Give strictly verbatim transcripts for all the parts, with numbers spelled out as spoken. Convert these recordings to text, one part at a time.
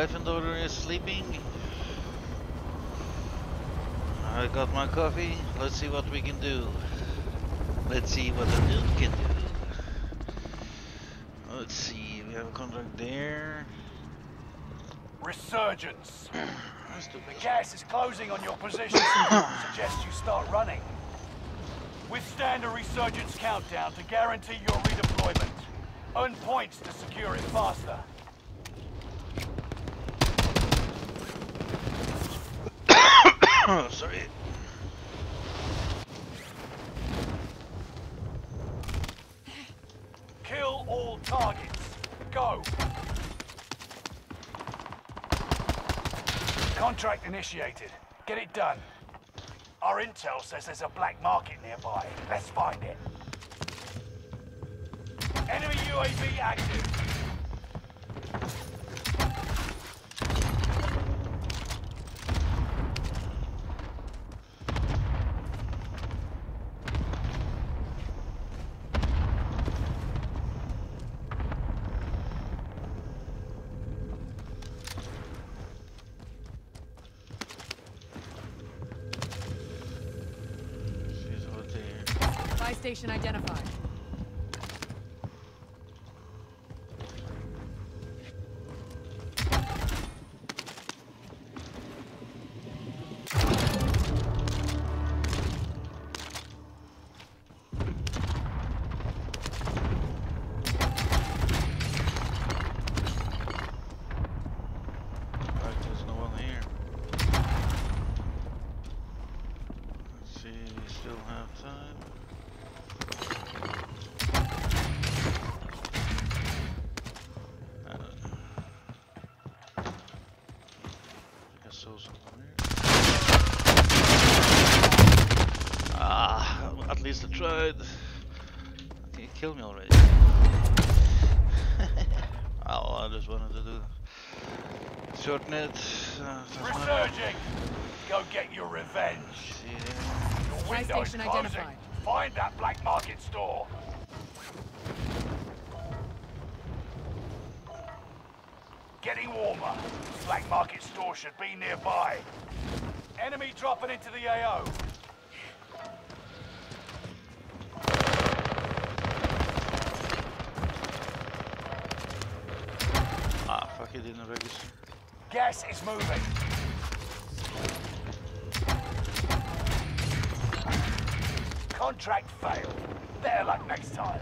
Gryffindor is sleeping. I got my coffee. Let's see what we can do. Let's see what the dude can do. Let's see, we have a contract there. Resurgence. The gas is closing on your position. Suggest you start running. Withstand a resurgence countdown to guarantee your redeployment. Earn points to secure it faster. Oh, sorry. Kill all targets. Go. Contract initiated. Get it done. Our intel says there's a black market nearby. Let's find it. Enemy U A V active. She's over there. Buy station identified. Ah, at least I tried. You killed me already. Oh, I just wanted to do short net. Uh, Resurging! Go get your revenge. Yeah. Your window is closing. Find that black market store. Getting warmer. Black market store should be nearby. Enemy dropping into the A O. Ah, fuck, it didn't register. Gas is moving. Contract failed. Better luck next time.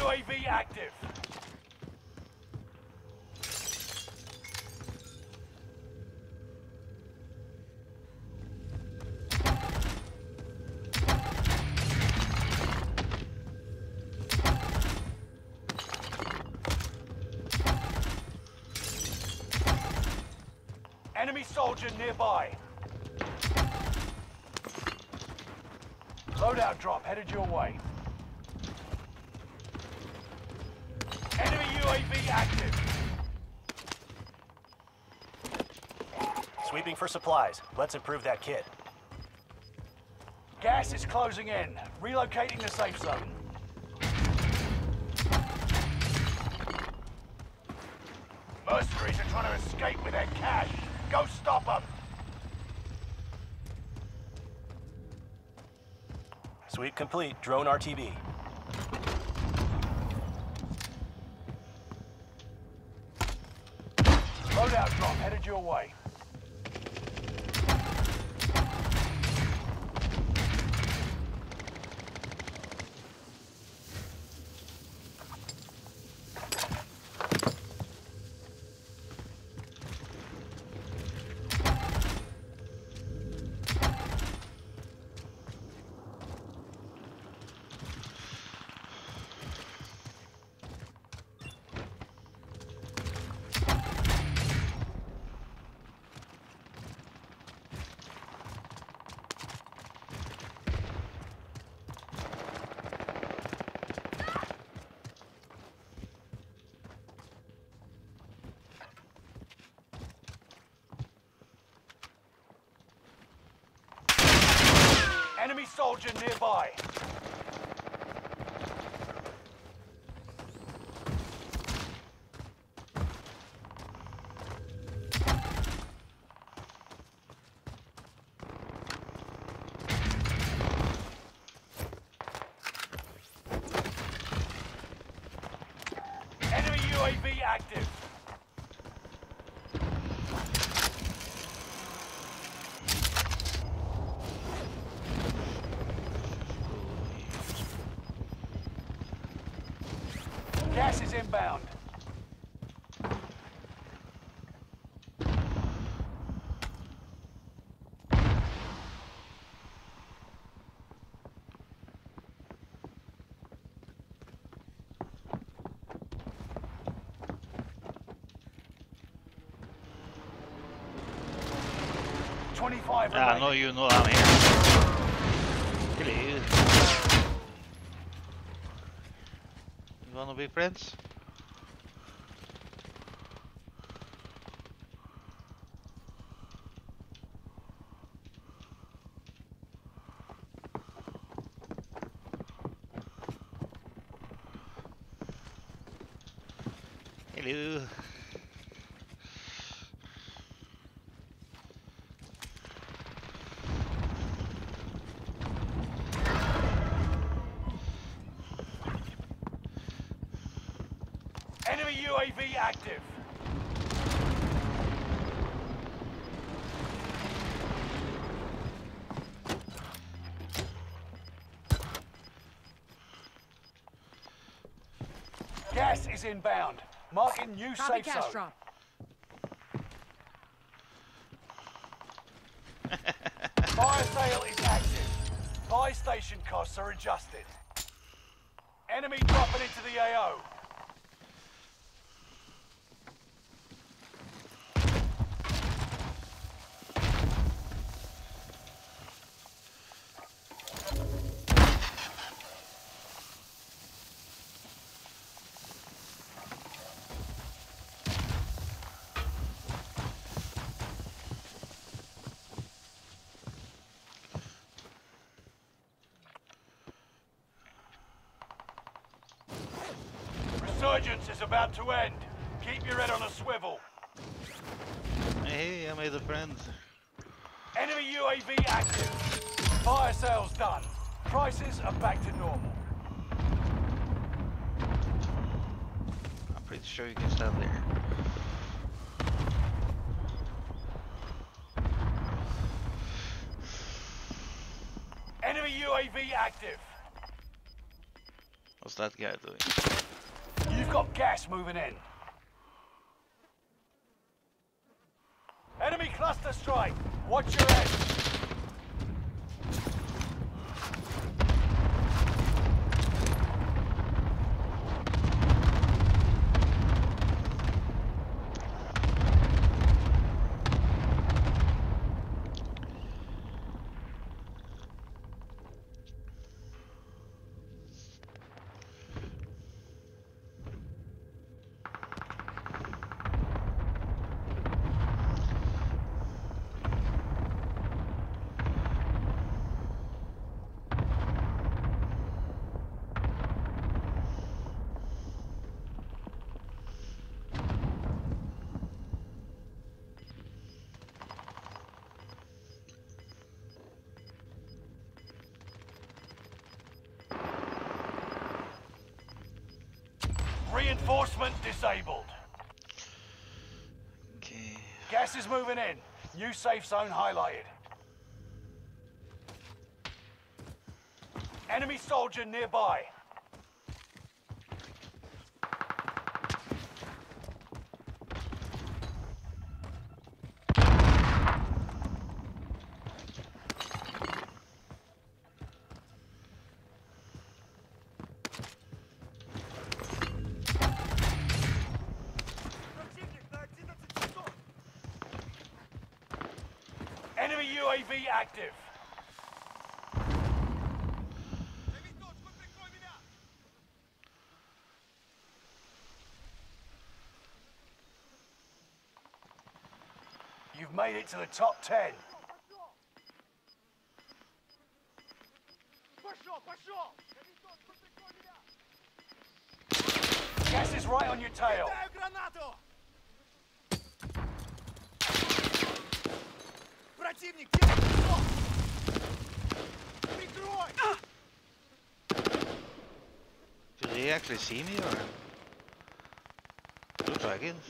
U A V active. Enemy soldier nearby. Loadout drop headed your way. U A V active. Sweeping for supplies. Let's improve that kit. Gas is closing in. Relocating the safe zone. Mercenaries are trying to escape with their cash. Go stop them. Sweep complete. Drone R T B. Loadout drop headed your way. U A V active. Gas is inbound. twenty-five. Yeah, I know you know I'm here. Kill you. You wanna be friends? Hello. U A V active. Gas is inbound. Marking new safe zone. Fire sale is active. Buy station costs are adjusted. Enemy dropping into the A O. Resurgence is about to end. Keep your head on a swivel. Hey, I made a friend. Enemy U A V active. Fire sales done. Prices are back to normal. I'm pretty sure you can stand there. Enemy U A V active. What's that guy doing? You've got gas moving in. Enemy cluster strike. Watch your head. Reinforcement disabled. Okay. Gas is moving in. New safe zone highlighted. Enemy soldier nearby. Enemy U A V active. You've made it to the top ten. Gas is right on your tail. Противник, делай крок! Прикрой! Did they actually see me or? two dragons.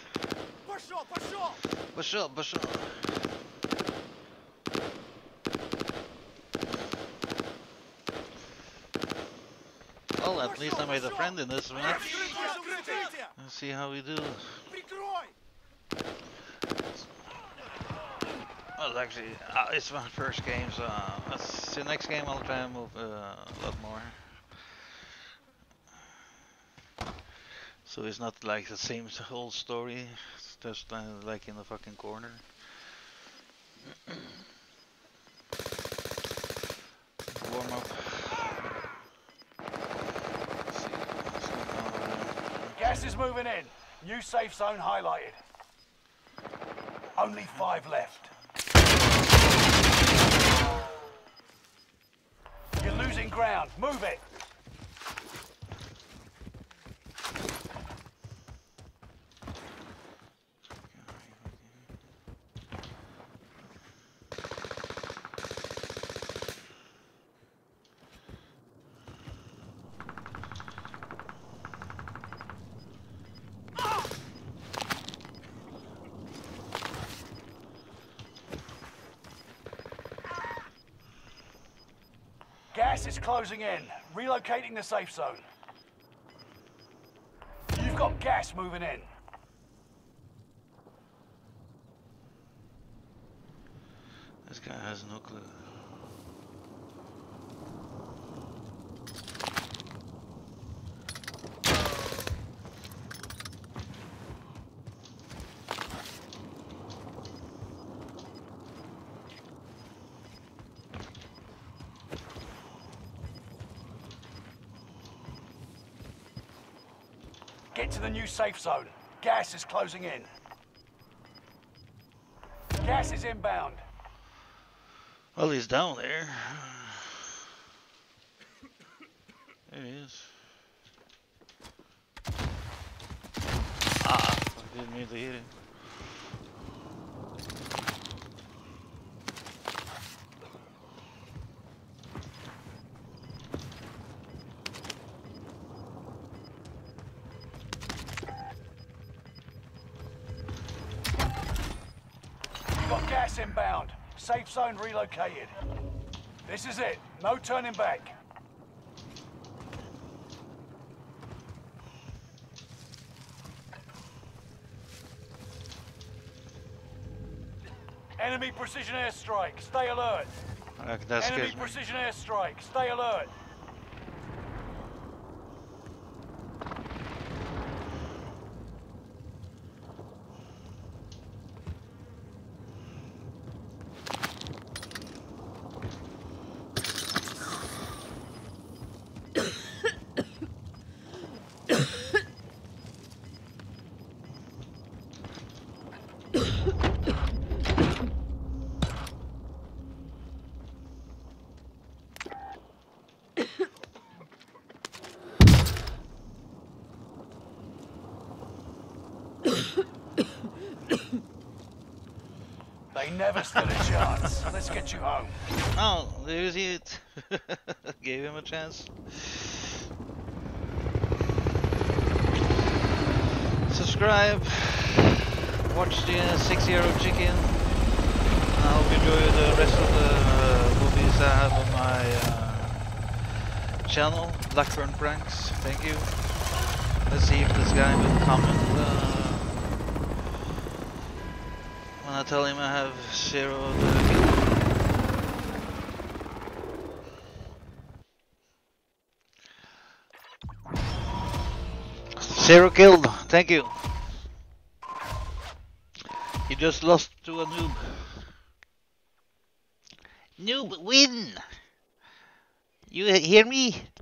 Push up, push up! Push up, push up! Well, at least I made a friend in this match. Let's see how we do. Well, actually, uh, it's my first game, so uh, let's see, next game I'll try and move uh, a lot more. So it's not like the same whole story, it's just uh, like in the fucking corner. Warm up. Let's see. Let's see. Gas is moving in. New safe zone highlighted. Only five left. You're losing ground. Move it. Gas is closing in, relocating the safe zone. You've got gas moving in. This guy has no clue. Get to the new safe zone. Gas is closing in. Gas is inbound. Well, he's down there. There he is. Ah, I didn't mean to hit him. Gas inbound. Safe zone relocated. This is it. No turning back. Enemy precision airstrike. Stay alert. Uh, that's Enemy precision me. airstrike. Stay alert. They never stood a chance. Let's get you home. Oh, there's it. Gave him a chance. Subscribe. Watch the uh, six-year-old chicken. I hope you enjoy the rest of the uh, movies I have on my uh, channel, Blackburn Pranks. Thank you. Let's see if this guy will comment. Uh, When I tell him I have zero of the kill. Zero killed, thank you. He just lost to a noob. Noob win! You hear me?